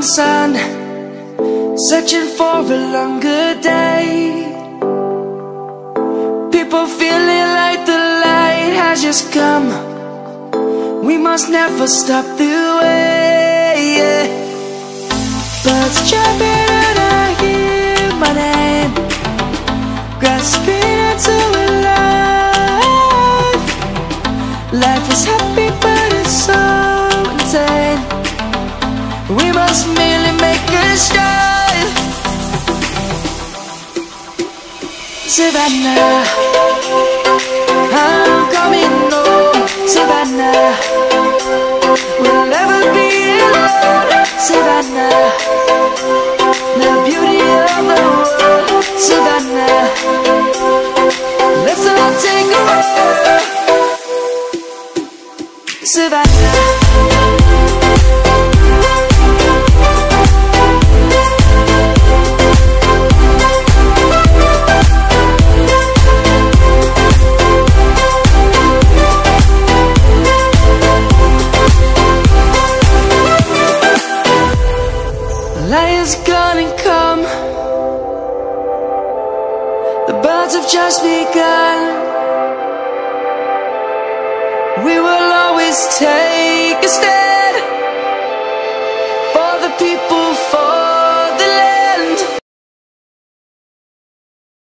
morning sun, searching for a longer day. People feeling like the light has just come. We must never stop the way, yeah. Birds jumping and I hear my name, grasping into a life. Life is happy but it's so insane. We must merely make a strive. Savannah, I'm coming home. Savannah, we'll never be alone. Savannah, the beauty of the world. Savannah, let's all take a walk. Savannah. Light is gonna come. The birds have just begun. We will always take a stand.